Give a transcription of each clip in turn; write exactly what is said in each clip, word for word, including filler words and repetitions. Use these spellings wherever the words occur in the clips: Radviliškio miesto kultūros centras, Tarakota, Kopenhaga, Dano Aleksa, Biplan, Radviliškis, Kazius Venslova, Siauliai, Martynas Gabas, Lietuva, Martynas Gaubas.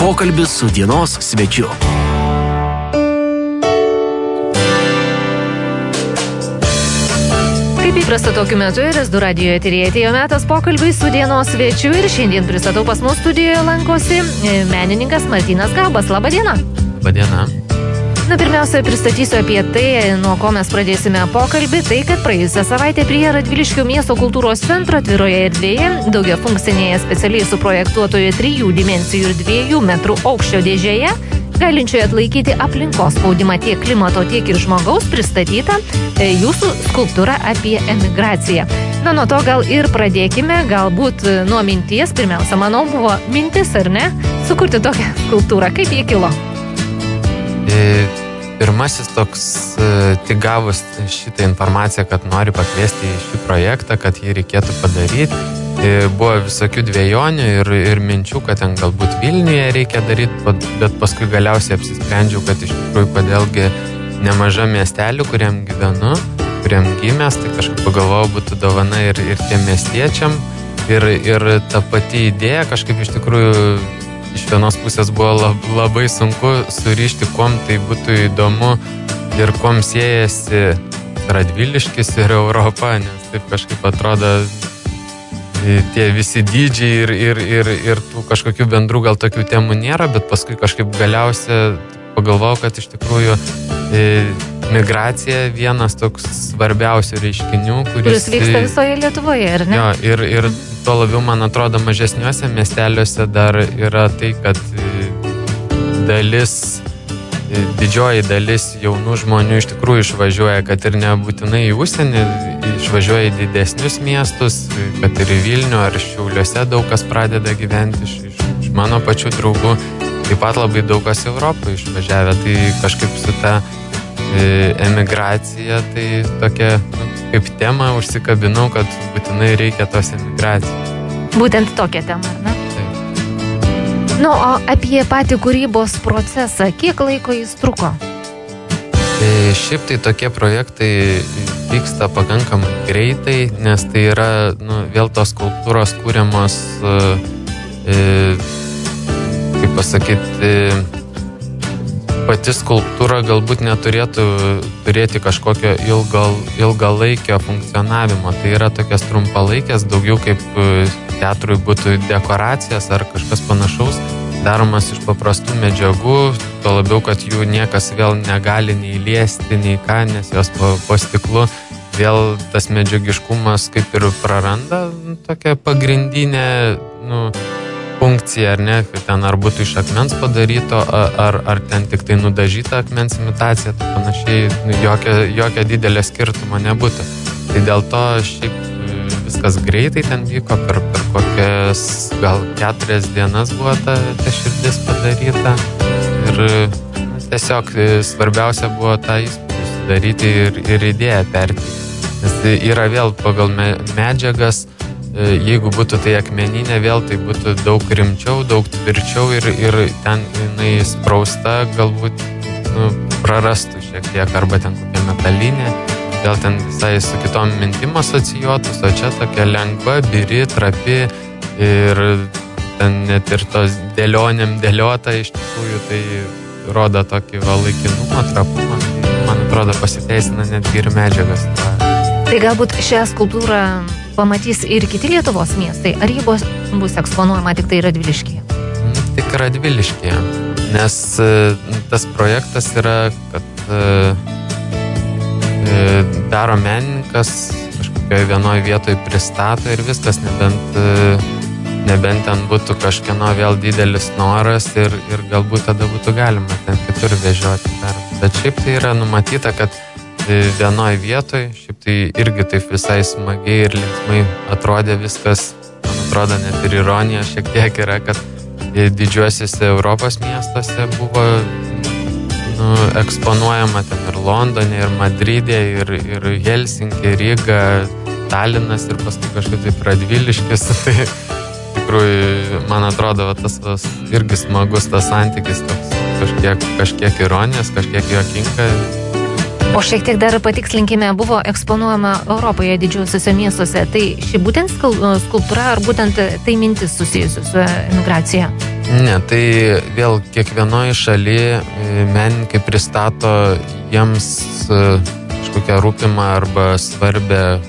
Pokalbis su dienos svečiu. Kaip įprasta tokiu metu ir S du radijoje atėjo metas pokalbiai su dienos svečiu ir šiandien pristatau, pas mūsų studijoje lankosi menininkas Martynas Gabas. Labą dieną. Labą dieną. Na, pirmiausia, pristatysiu apie tai, nuo ko mes pradėsime pokalbį, tai, kad praėjusią savaitę prie Radviliškio miesto kultūros centro atviroje erdvėje, daugiafunkcinėje specialiai suprojektuotoje trijų dimensijų ir dviejų metrų aukščio dėžėje, galinčioje atlaikyti aplinkos spaudimą tiek klimato, tiek ir žmogaus, pristatyta jūsų skulptūra apie emigraciją. Na, nuo to gal ir pradėkime, galbūt nuo minties, pirmiausia, manau, buvo mintis, ar ne, sukurti tokią skulptūrą. Kaip jie kilo? E, pirmasis toks, e, tik gavus šitą informaciją, kad noriu pakviesti į šį projektą, kad jį reikėtų padaryti, buvo visokių dvejonių ir, ir minčių, kad ten galbūt Vilniuje reikia daryti, bet paskui galiausiai apsisprendžiau, kad iš tikrųjų kodėlgi nemaža miestelių, kuriam gyvenu, kuriam gimęs, tai kažkaip pagalvojau, būtų dovana ir, ir tiem miestiečiam. Ir, ir ta pati idėja kažkaip iš tikrųjų iš vienos pusės buvo labai sunku surišti, kuom tai būtų įdomu ir kuom siejasi Radviliškis ir Europa, nes taip kažkaip atrodo tie visi dydžiai ir, ir, ir, ir tų kažkokių bendrų gal tokių temų nėra, bet paskui kažkaip galiausia pagalvojau, kad iš tikrųjų e, migracija vienas toks svarbiausių reiškinių, kuris, kuris vyksta visoje Lietuvoje, ar ne? Jo, ir, ir to labiau, man atrodo, mažesniuose miesteliuose dar yra tai, kad dalis, didžioji dalis jaunų žmonių iš tikrųjų išvažiuoja, kad ir nebūtinai į užsienį, išvažiuoja į didesnius miestus, kad ir į Vilnių ar Šiauliuose daug kas pradeda gyventi iš, iš, iš mano pačių draugų. Taip pat labai daug kas Europoje išvažiavę, tai kažkaip su ta emigracija, tai tokia nu, kaip tema užsikabinau, kad būtinai reikia tos emigracijos. Būtent tokia tema, ne? Taip. Nu, o apie patį kūrybos procesą, kiek laiko jis truko? Tai šiaip tai tokie projektai vyksta pakankamai greitai, nes tai yra nu, vėl tos skulptūros kūriamos e, kaip pasakyti, pati skulptūra galbūt neturėtų turėti kažkokio ilgal, ilgalaikio funkcionavimo. Tai yra tokias trumpalaikės, daugiau kaip teatrui būtų dekoracijas ar kažkas panašaus, daromas iš paprastų medžiagų, to labiau, kad jų niekas vėl negali nei liesti, nei ką, nes jos po, po stiklu vėl tas medžiagiškumas kaip ir praranda tokią pagrindinę, nu, funkcija, ar ne, ten ar būtų iš akmens padaryto, ar, ar ten tik tai nudažyta akmens imitacija, tai panašiai jokio, jokio didelio skirtumo nebūtų. Tai dėl to šiaip viskas greitai ten vyko, per, per kokias gal keturias dienas buvo ta, ta širdis padaryta ir tiesiog svarbiausia buvo tą įspūdį sudaryti ir, ir idėją perteikti. Nes yra vėl pagal me, medžiagas, jeigu būtų tai akmeninė, vėl tai būtų daug rimčiau, daug tvirčiau ir, ir ten jinai sprausta, galbūt nu, prarastų šiek tiek, arba ten kokia metalinė, vėl ten visai su kitom mintim asocijuotus, o čia tokia lengva, biri, trapi ir ten net ir tos dėlionėm dėliota iš tikrųjų, tai rodo tokį va, laikinumą, trapumą, man atrodo pasiteisina netgi ir medžiagas. Tai galbūt šią skulptūrą pamatys ir kiti Lietuvos miestai, ar ji bus, bus eksponuojama tik tai Radviliškyje? Tik Radviliškyje, nes tas projektas yra, kad e, daro menininkas, kažkokioje vienoje vietoje pristato ir viskas, nebent, nebent ten būtų kažkieno vėl didelis noras ir, ir galbūt tada būtų galima ten kitur vežioti dar. Bet šiaip tai yra numatyta, kad vienoj vietoj, šiaip tai irgi taip visai smagiai ir linksmai atrodė viskas, man atrodo net ir ironija šiek tiek yra, kad didžiuosiuose Europos miestuose buvo nu, eksponuojama ten ir Londone, ir Madride, ir, ir Helsinki, Ryga, Talinas ir paskui kažkaip taip Radviliškis, tai tikrųjų man atrodo va, tas vas, irgi smagus tas santykis, toks kažkiek, kažkiek ironijos, kažkiek juokinga. O šiek tiek dar patikslinkime, buvo eksponuojama Europoje didžiuosiuose miestuose. Tai ši būtent skulptūra ar būtent tai mintis susijusiu su emigracija? Ne, tai vėl kiekvienoje šalyje menininkai pristato jiems kažkokią rūpimą arba svarbę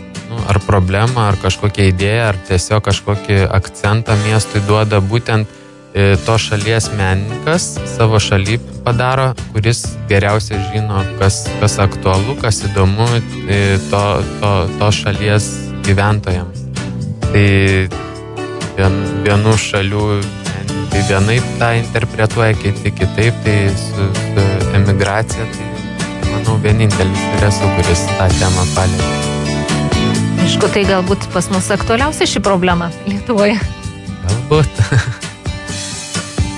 ar problemą, ar kažkokią idėją, ar tiesiog kažkokį akcentą miestui duoda būtent to šalies menininkas savo šaly padaro, kuris geriausiai žino, kas, kas aktualu, kas įdomu to, to, to šalies gyventojams. Tai vien, vienų šalių menininkai vienaip tą interpretuoja, kiti kitaip, tai su, su emigracija, tai manau vienintelis interesų, kuris tą temą palėtė. Aišku, tai galbūt pas mus aktualiausia ši problema Lietuvoje. Galbūt.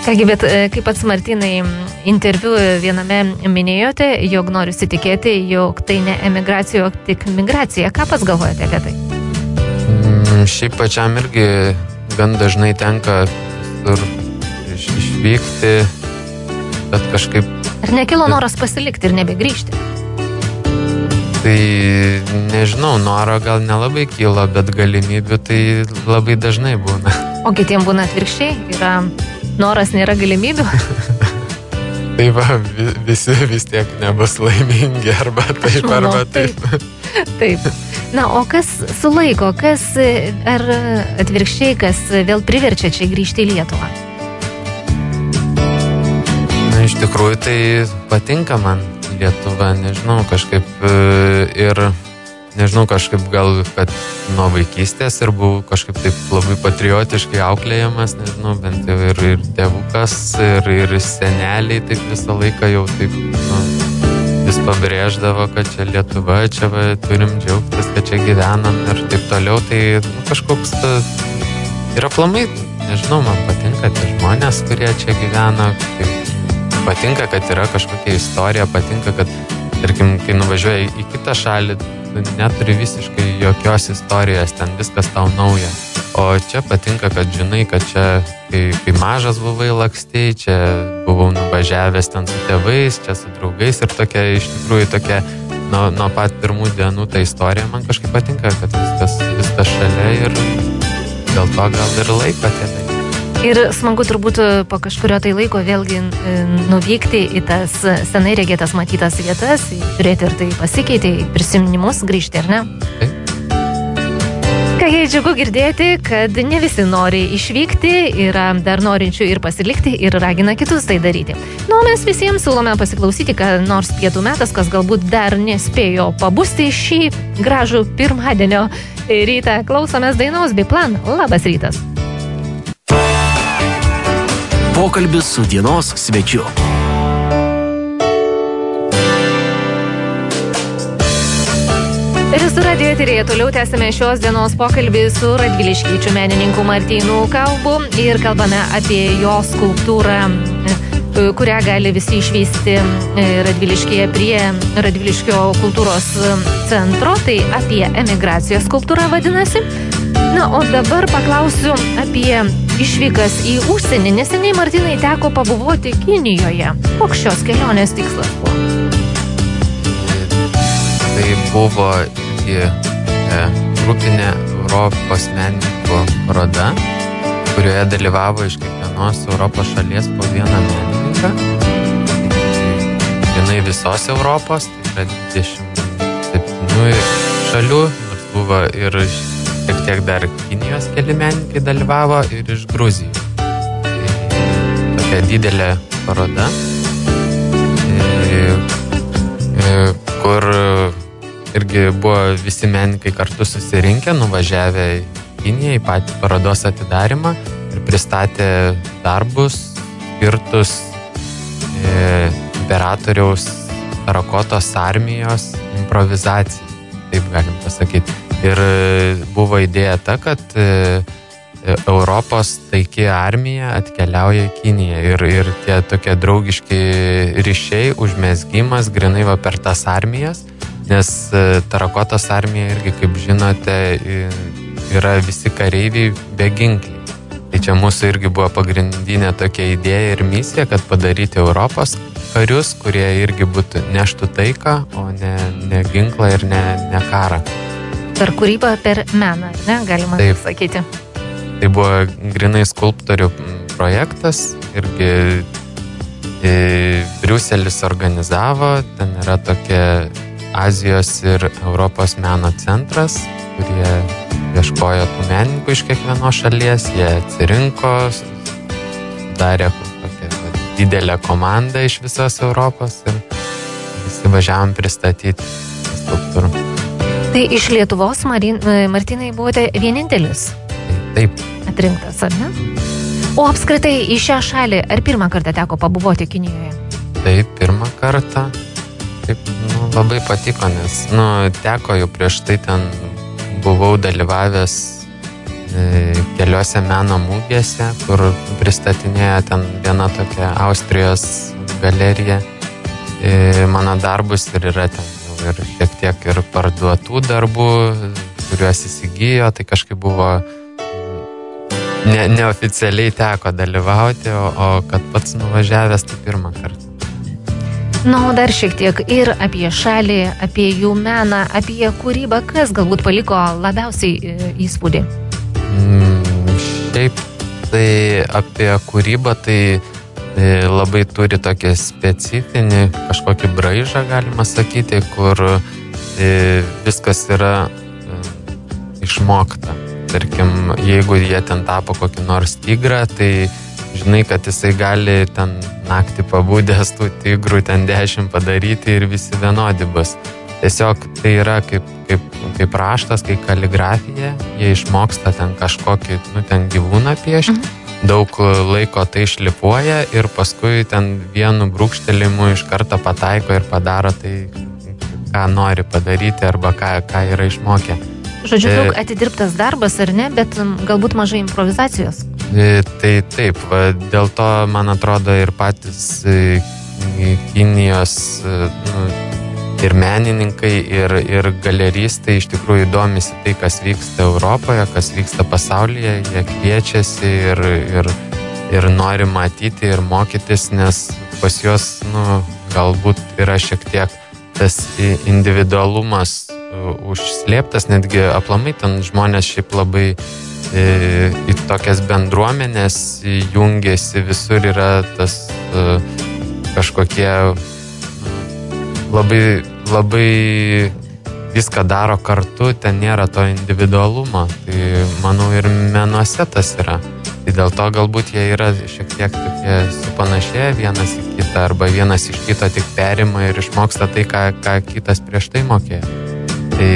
Kągi, bet kaip pats Martynai interviu viename minėjote, jog noriu įsitikėti, jog tai ne emigracija, jog tik migracija. Ką pats galvojate apie tai? Mm, šiaip pačiam irgi gan dažnai tenka visur išvykti, bet kažkaip... Ar nekilo noras pasilikti ir nebegrįžti? Tai nežinau, noro gal nelabai kyla, bet galimybių tai labai dažnai būna. O kitiems būna atvirkščiai? Yra noras, nėra galimybių? Tai va, visi vis tiek nebus laimingi, arba taip, manau, arba taip. taip. Taip. Na, o kas sulaiko, kas ar atvirkščiai, kas vėl priverčia čia grįžti į Lietuvą? Na, iš tikrųjų, tai patinka man Lietuva, nežinau, kažkaip ir, nežinau, kažkaip gal, kad nuo vaikystės ir buvau kažkaip taip labai patriotiškai auklėjamas, nežinau, bent jau ir, ir tėvukas, ir, ir seneliai taip visą laiką jau taip, nu, vis pabrėždavo, kad čia Lietuva, čia va, turim džiaugtis, kad čia gyvenam ir taip toliau, tai nu, kažkoks yra aplamai, nežinau, man patinka tie žmonės, kurie čia gyvena, kaip patinka, kad yra kažkokia istorija, patinka, kad, tarkim, kai nuvažiuoji į kitą šalį, neturi visiškai jokios istorijos, ten viskas tau nauja. O čia patinka, kad žinai, kad čia, kai, kai mažas buvai lakstei, čia buvau nuvažiavęs ten su tėvais, čia su draugais ir tokia, iš tikrųjų, tokia, nuo, nuo pat pirmų dienų ta istorija man kažkaip patinka, kad viskas, viskas šalia ir dėl to gal ir laiko tie dalykai. Ir smagu turbūt po kažkurio tai laiko vėlgi nuvykti į tas senai regėtas matytas vietas, žiūrėti ir tai pasikeitė, prisiminimus grįžti, ar ne? Kągi, džiugu girdėti, kad ne visi nori išvykti, yra dar norinčių ir pasilikti ir ragina kitus tai daryti. Nu, mes visiems siūlome pasiklausyti, kad nors pietų metas, kas galbūt dar nespėjo pabusti šį gražų pirmadienio rytą. Klausomės dainos Biplan. Labas rytas. Pokalbis su dienos svečiu. Ir su radijo eteryje toliau tęsime šios dienos pokalbį su radviliškiečiu menininku Martynu Kaubu ir kalbame apie jo skulptūrą, kurią gali visi išvysti Radviliškyje prie Radviliškio kultūros centro, tai apie emigracijos skulptūrą vadinasi. Na, o dabar paklausiu apie išvykas į užsienį. Neseniai Martynai teko pabuvoti Kinijoje. Koks šios kelionės tikslas buvo? Tai buvo į grupinę Europos menininkų parodą, kurioje dalyvavo iš kiekvienos Europos šalies po vieną menininką. Vienai visos Europos, tai yra dvidešimt septynių šalių, nors buvo ir ir tiek dar Kinijos keli menininkai dalyvavo ir iš Gruzijos. Tokia didelė paroda, kur irgi buvo visi menininkai kartu susirinkę, nuvažiavę į Kiniją, į patį parodos atidarymą ir pristatė darbus skirtus imperatoriaus Tarakotos armijos improvizacijai, taip galim pasakyti. Ir buvo idėja ta, kad Europos taiki armija atkeliauja į Kiniją ir, ir tie tokie draugiški ryšiai, užmezgimas grinai va per tas armijas, nes Tarakotos armija irgi, kaip žinote, yra visi kareiviai be ginklį. Tai čia mūsų irgi buvo pagrindinė tokia idėja ir misija, kad padaryti Europos karius, kurie irgi būtų neštų taiką, o ne, ne ginklą ir ne, ne karą. Per kūrybą, per meną, ne, galima taip sakyti. Tai buvo grinai skulptorių projektas, irgi Briuselis organizavo, ten yra tokia Azijos ir Europos meno centras, kurie ieškojo tų menininkų iš kiekvienos šalies, jie atsirinko, darė tokią didelę komandą iš visos Europos ir visi važiavom pristatyti skulptūrų. Tai iš Lietuvos, Marin, Martynai, buvote vienintelis? Taip. Atrinktas, ar ne? O apskritai į šią šalį ar pirmą kartą teko pabuvoti Kinijoje? Taip, pirmą kartą. Taip, nu, labai patiko, nes nu, teko jau prieš tai ten buvau dalyvavęs e, keliose meno mūgėse, kur pristatinėjo ten viena tokia Austrijos galerija. E, mano darbus ir yra ten ir tiek tiek ir parduotų darbų, kuriuos įsigijo, tai kažkaip buvo ne, neoficialiai teko dalyvauti, o, o kad pats nuvažiavęs tai pirmą kartą. Na, o dar šiek tiek ir apie šalį, apie jų meną, apie kūrybą, kas galbūt paliko labiausiai įspūdį? Mm, šiaip tai apie kūrybą tai labai turi tokį specifinį kažkokį braižą, galima sakyti, kur viskas yra išmokta. Tarkim, jeigu jie ten tapo kokį nors tigrą, tai žinai, kad jisai gali ten naktį pabudęs tų tigrų ten dešimt padaryti ir visi vienodi bus. Tiesiog tai yra kaip, kaip, kaip raštas, kaip kaligrafija, jie išmoksta ten kažkokį, nu, ten gyvūną piešti. Mhm. Daug laiko tai šlipuoja ir paskui ten vienu brūkštelimu iš karto pataiko ir padaro tai, ką nori padaryti arba ką, ką yra išmokę. Žodžiu, daug atidirbtas darbas, ar ne, bet galbūt mažai improvizacijos. Tai taip, dėl to, man atrodo, ir patys Kinijos nu, ir menininkai, ir, ir galeristai iš tikrųjų domisi tai, kas vyksta Europoje, kas vyksta pasaulyje, jie kviečiasi ir, ir, ir nori matyti ir mokytis, nes pas juos nu, galbūt yra šiek tiek tas individualumas užslėptas, netgi aplamai ten žmonės šiaip labai į, į tokias bendruomenės jungiasi, visur yra tas kažkokie labai labai viską daro kartu, ten nėra to individualumo. Tai, manau, ir menuose tas yra. Tai dėl to galbūt jie yra šiek tiek tokie supanašėję vienas į kitą, arba vienas iš kito tik perima ir išmoksta tai, ką, ką kitas prieš tai mokėjo. Tai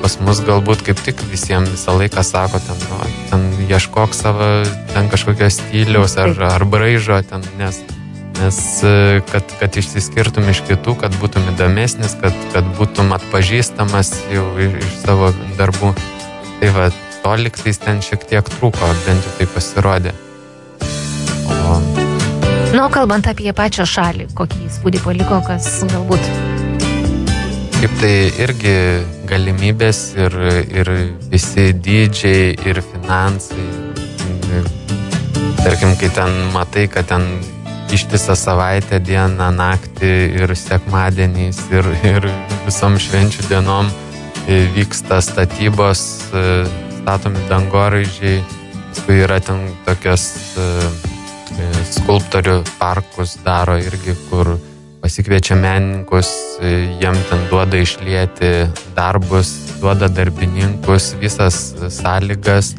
pas mus galbūt kaip tik visiems visą laiką sako, ten, no, ten ieškok savo ten kažkokio stiliaus ar, ar braižo, ten, nes Nes kad, kad išsiskirtum iš kitų, kad būtum įdomesnis, kad, kad būtum atpažįstamas jau iš savo darbų. Tai va, to liktais ten šiek tiek trūko, bent jau tai pasirodė. O... Nu, kalbant apie pačią šalį, kokį įspūdį paliko, kas galbūt? Kaip tai irgi galimybės ir, ir visi dydžiai ir finansai. Tarkim, kai ten matai, kad ten ištisą savaitę, dieną, naktį ir sekmadieniais ir, ir visom švenčių dienom vyksta statybos, statomi dangoraižiai, kai yra ten tokios skulptorių parkus daro irgi, kur pasikviečia menininkus, jiem ten duoda išlieti darbus, duoda darbininkus, visas sąlygas,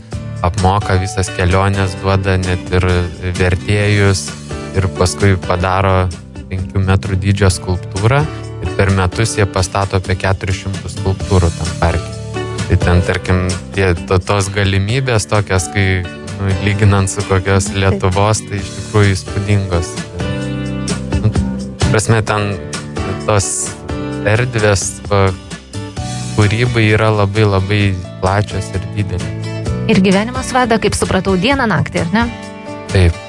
apmoka visas keliones, duoda net ir vertėjus, ir paskui padaro penkių metrų dydžio skulptūrą ir per metus jie pastato apie keturių šimtų skulptūrų tam parke. Tai ten, tarkim, tie, to, tos galimybės tokias, kai nu, lyginant su kokios Lietuvos, tai iš tikrųjų įspūdingos. Nu, prasme, ten tos erdvės va, kūrybai yra labai labai plačios ir didelės. Ir gyvenimas veda, kaip supratau, dieną naktį, ar ne? Taip.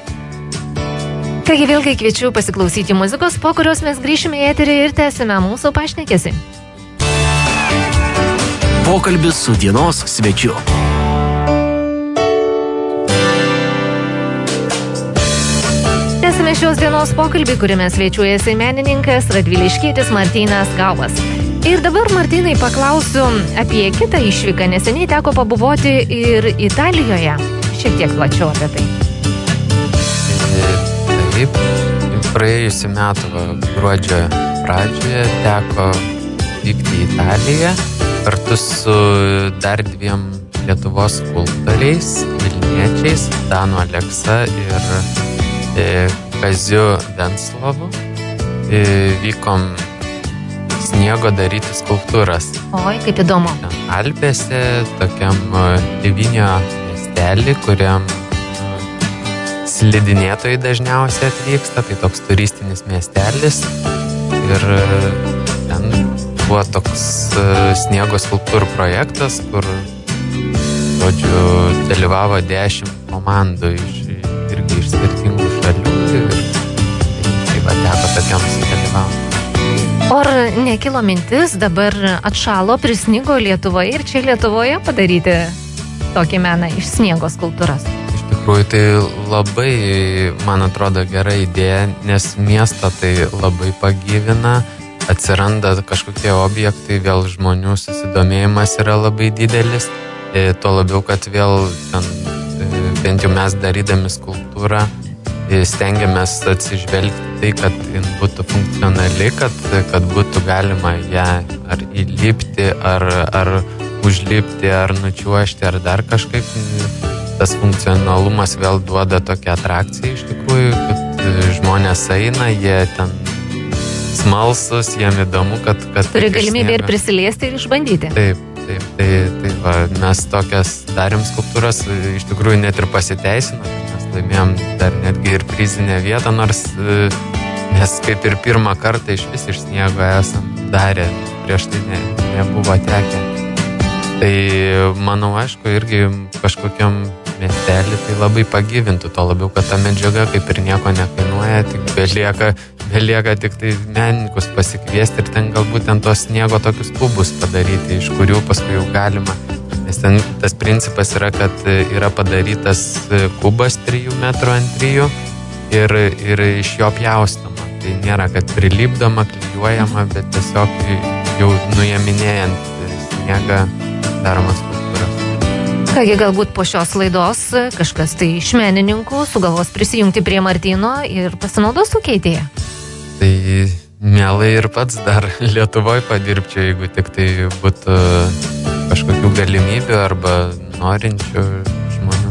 Taigi vėlgi kviečiu pasiklausyti muzikos, po kurios mes grįšime į eterį ir tęsime mūsų pašnekesį. Pokalbis su dienos svečiu. Tęsime šios dienos pokalbį, kuriame svečiuojasi menininkas radviliškietis Martynas Gabas. Ir dabar, Martynai, paklausiu apie kitą išvyką, neseniai teko pabuvoti ir Italijoje. Šiek tiek plačiau apie tai. praėjusiu metu gruodžio pradžioje teko vykti į Italiją kartu su dar dviem Lietuvos skulptoriais, vilniečiais, Dano Aleksa ir e, Kaziu Venslovu. E, vykom sniego daryti skulptūras. Oi, kaip įdomu. Alpėse, tokiam Livinio miestelį, kuriam slidinėtojai dažniausiai atvyksta, tai toks turistinis miestelis. Ir ten buvo toks sniego skulptūrų projektas, kur, žodžiu, dalyvavo dešimt komandų iš, irgi iš skirtingų šalių. Ir tai va, teko tokiams dalyvauti. Or nekilo mintis, dabar atšalo, prisnigo Lietuvoje ir čia Lietuvoje padaryti tokį meną iš sniego skulptūras? Iš tikrųjų, tai labai, man atrodo, gera idėja, nes miestą tai labai pagyvina, atsiranda kažkokie objektai, vėl žmonių susidomėjimas yra labai didelis, tuo labiau, kad vėl ten, bent jau mes darydami skulptūrą, stengiamės atsižvelgti tai, kad jin būtų funkcionali, kad, kad būtų galima ją ar įlipti, ar, ar užlipti, ar nučiuošti, ar dar kažkaip. Tas funkcionalumas vėl duoda tokią atrakciją iš tikrųjų, kad žmonės eina, jie ten smalsus, jiem įdomu, kad... kad turi galimybę ir prisiliesti ir išbandyti. Taip. Taip, tai, tai va, mes tokias darėm skulptūras, iš tikrųjų net ir pasiteisino, mes laimėjom dar netgi ir prizinę vietą, nors mes kaip ir pirmą kartą iš vis iš sniego esam darę, prieš tai ne, nebuvo tekę. Tai manau, aišku, irgi kažkokiam miestelį tai labai pagyvintų, to labiau, kad ta medžiaga kaip ir nieko nekainuoja, tik belieka... Belieka tik tai menininkus pasikviesti ir ten galbūt ten tos sniego tokius kubus padaryti, iš kurių paskui jau galima. Nes ten tas principas yra, kad yra padarytas kubas trijų metrų ant trijų ir, ir iš jo pjaustama. Tai nėra, kad prilipdoma, klijuojama, bet tiesiog jau nujaminėjant sniegą daromas skulptūras. Kągi, galbūt po šios laidos kažkas tai iš menininkų sugalvos prisijungti prie Martyno ir pasinaudos sukėtėje. Tai mielai ir pats dar Lietuvoje padirbčiau, jeigu tik tai būtų kažkokių galimybių arba norinčių žmonių.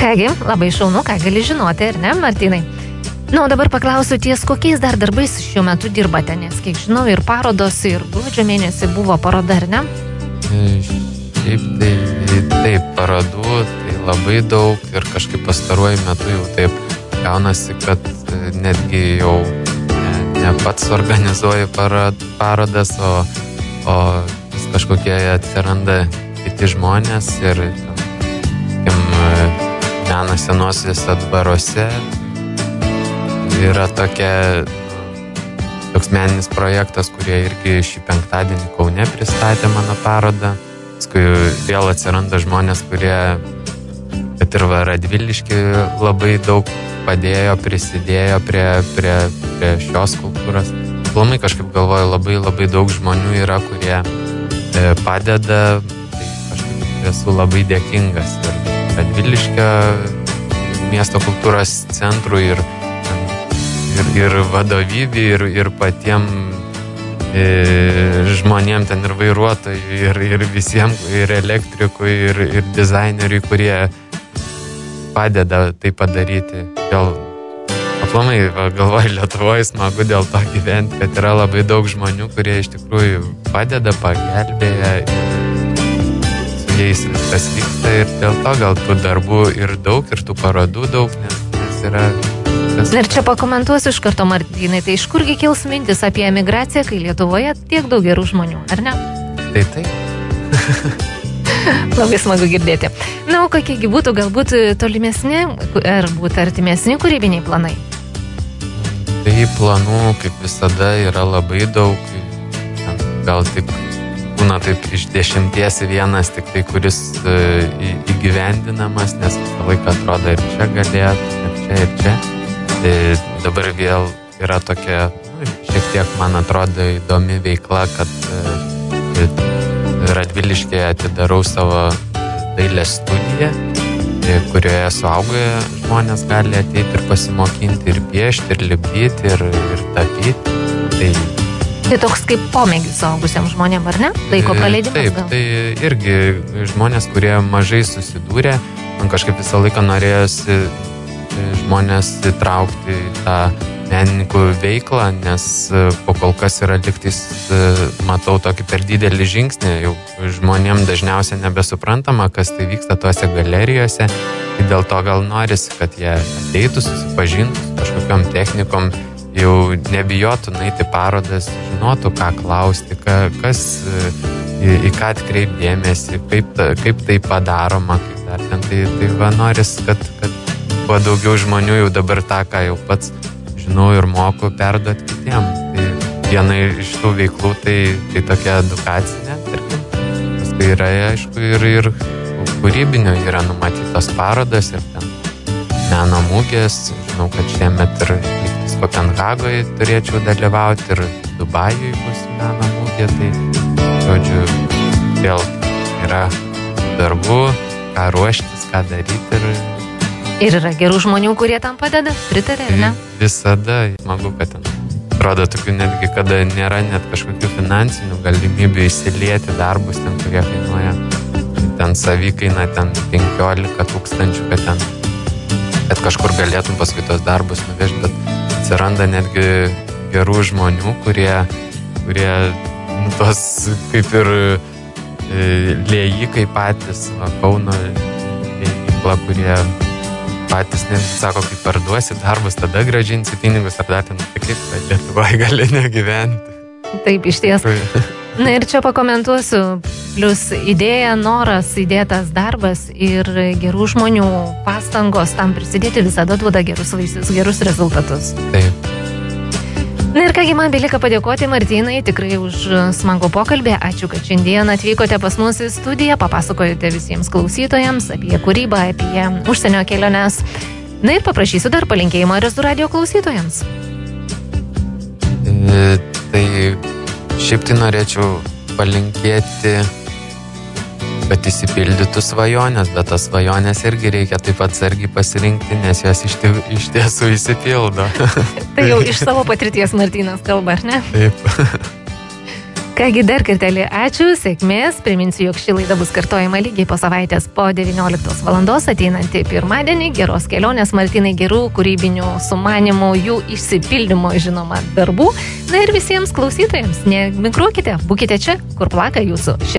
Kągi, labai šaunu, ką gali žinoti, ar ne, Martynai? Na, o dabar paklausiu ties, kokiais dar darbais šiuo metu dirbate, nes, kiek žinau, ir parodos, ir gruodžio mėnesį buvo paroda, ar ne? Šiaip tai, taip, parodų, tai labai daug ir kažkaip pastaruoju metu jau taip gaunasi, kad netgi jau ne, ne pats organizuoju parodas, o, o kažkokie atsiranda kiti žmonės ir meno senosiuose dvaruose yra tokia, toks meninis projektas, kurie irgi šį penktadienį Kaune pristatė mano parodą. Paskui vėl atsiranda žmonės, kurie, bet ir va, Radviliškį labai daug padėjo, prisidėjo prie, prie, prie šios skulptūros. Plumai kažkaip galvoju, labai labai daug žmonių yra, kurie padeda, tai kažkaip esu labai dėkingas ir Radviliškio miesto kultūros centrui ir, ir, ir vadovybei ir, ir patiem ir žmonėm ten ir vairuotojui ir, ir visiems, ir elektrikui ir, ir dizaineriui, kurie padeda tai padaryti. Gal aplamai galvoju, Lietuvoje smagu dėl to gyventi, kad yra labai daug žmonių, kurie iš tikrųjų padeda, pagelbėja ir su jais viskas vyksta ir dėl to gal tų darbų ir daug ir tų parodų daug, nes, nes yra viskas. Ir čia pakomentuosiu iš karto, Martynai, tai iš kurgi kils mintis apie emigraciją, kai Lietuvoje tiek daug gerų žmonių, ar ne? Tai taip. Labai smagu girdėti. Na, o kokiegi būtų galbūt tolimesni ar būtų artimesni kūrybiniai planai? Tai planų, kaip visada, yra labai daug. Gal taip būna taip iš dešimties vienas tik tai, kuris į, įgyvendinamas, nes visą laiką atrodo ir čia galėtų, ir čia, ir čia. Tai dabar vėl yra tokia, nu, šiek tiek, man atrodo, įdomi veikla, kad... kad Radviliškėje atidarau savo dailės studiją kurioje suaugoję žmonės gali ateiti ir pasimokinti, ir piešti, ir lipdyti, ir, ir tapyti. Tai... tai toks kaip pomėgis suaugusiems žmonėm, ar ne? Laiko praleidimas. Taip, gal? Tai irgi žmonės, kurie mažai susidūrė, man kažkaip visą laiką norėjosi žmonės įtraukti tą menininkų veiklą, nes po kol kas yra liktais, matau, tokį per didelį žingsnį, jau žmonėm dažniausiai nebesuprantama, kas tai vyksta tuose galerijose, ir dėl to gal norisi, kad jie ateitų, susipažintų kažkokiam technikom, jau nebijotų nueiti parodas, žinotų, ką klausti, ką, kas, į, į ką atkreipti dėmesį, kaip, ta, kaip tai padaroma, kaip dar ten, tai, tai va, norisi, kad, kad kuo daugiau žmonių jau dabar tą, ką jau pats žinau ir moku, perduoti kitiems. Tai viena iš tų veiklų tai, tai tokia edukacinė, tarkim. Tai yra, aišku, ir, ir kūrybinio yra numatytos parodas ir ten meno mugės. Žinau, kad šiemet ir Kopenhagoje turėčiau dalyvauti, ir Dubajui bus meno mugė. Tai, žodžiu, vėl yra darbų, ką ruoštis, ką daryti. Ir Ir yra gerų žmonių, kurie tam padeda, pritarė, ne? Visada, smagu, kad ten. Atrodo, tokių netgi, kada nėra net kažkokių finansinių galimybių įsilieti darbus, ten kurie kainuoja, ten savikaina, ten penkiolika tūkstančių, kad ten, bet kažkur galėtum paskui tos darbus nuvežti, bet atsiranda netgi gerų žmonių, kurie, kurie tos kaip ir liejikai patys, va, Kauno liejikla, kurie patys nesako, kaip parduosi darbus, tada grąžinsi pinigus, ar dar ten tikrai, kad Lietuvoje gali negyventi. Taip, iš ties. Na ir čia pakomentuosiu, plus idėja, noras, įdėtas darbas ir gerų žmonių pastangos tam prisidėti visada duoda gerus vaisius, gerus rezultatus. Taip. Na ir kągi, man belieka padėkoti Martynai tikrai už smagų pokalbį. Ačiū, kad šiandien atvykote pas mus į studiją, papasakojote visiems klausytojams apie kūrybą, apie užsienio keliones. Na ir paprašysiu dar palinkėjimo Resdu radio klausytojams. E, tai šiaip tai norėčiau palinkėti, kad įsipildytų svajonės, bet tas svajonės irgi reikia taip atsargiai pasirinkti, nes jos iš, tėv, iš tiesų įsipildo. Tai jau iš savo patirties Martynas kalba, ar ne? Taip. Kągi, dar kartelį ačiū, sėkmės. Priminsiu, jog ši laida bus kartojama lygiai po savaitės po devynioliktos valandos ateinantį pirmadienį. Geros kelionės, Martynai, gerų kūrybinių sumanimų, jų išsipildymo, žinoma, darbų. Na ir visiems klausytojams, nemigruokite, būkite čia, kur plaka jūsų.